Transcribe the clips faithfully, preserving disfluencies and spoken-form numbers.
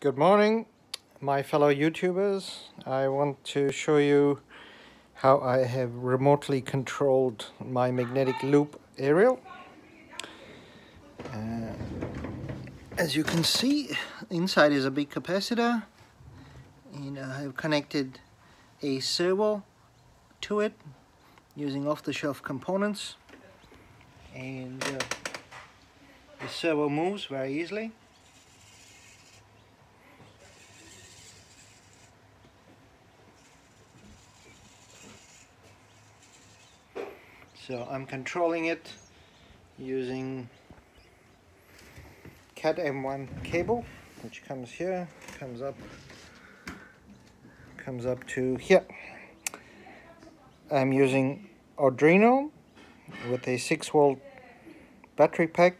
Good morning, my fellow YouTubers. I want to show you how I have remotely controlled my magnetic loop aerial. Uh, as you can see, inside is a big capacitor, and I have connected a servo to it using off-the-shelf components, and uh, the servo moves very easily. So I'm controlling it using Cat M one cable, which comes here, comes up, comes up to here. I'm using Arduino with a six volt battery pack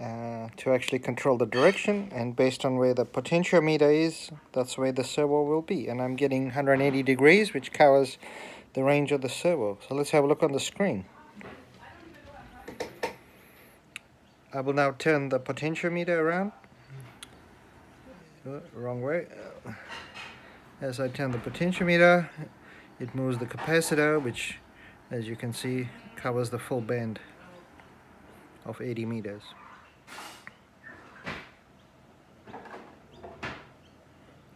uh, to actually control the direction, and based on where the potentiometer is, that's where the servo will be. And I'm getting one hundred eighty degrees, which covers the range of the servo. So let's have a look on the screen. I will now turn the potentiometer around. Oh, wrong way. As I turn the potentiometer, it moves the capacitor, which, as you can see, covers the full band of eighty meters.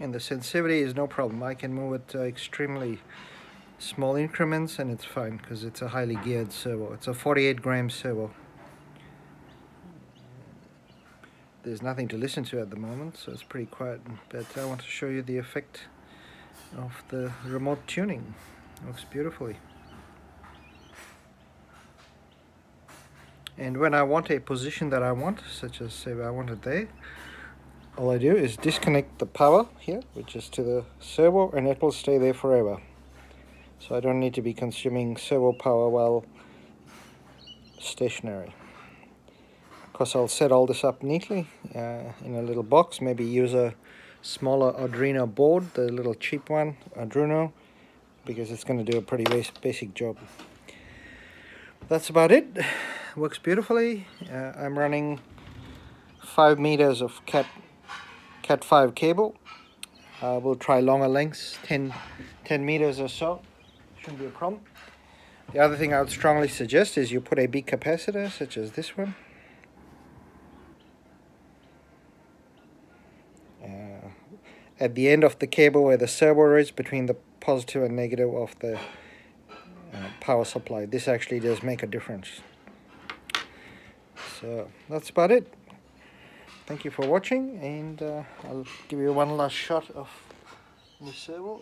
And the sensitivity is no problem. I can move it uh, extremely small increments, and it's fine because it's a highly geared servo. It's a forty-eight gram servo. There's nothing to listen to at the moment, so it's pretty quiet, but I want to show you the effect of the remote tuning. It works beautifully. And when I want a position that I want, such as say I want it there, all I do is disconnect the power here, which is to the servo, and it will stay there forever. So I don't need to be consuming servo power while stationary. Of course, I'll set all this up neatly uh, in a little box, maybe use a smaller Arduino board, the little cheap one, Arduino, because it's going to do a pretty basic job. That's about it. Works beautifully. Uh, I'm running five meters of cat five cable. Uh, we'll try longer lengths, ten meters or so. Shouldn't be a problem. The other thing I would strongly suggest is you put a big capacitor such as this one. Uh, at the end of the cable where the servo is, between the positive and negative of the uh, power supply. This actually does make a difference. So that's about it. Thank you for watching, and uh, I'll give you one last shot of the servo.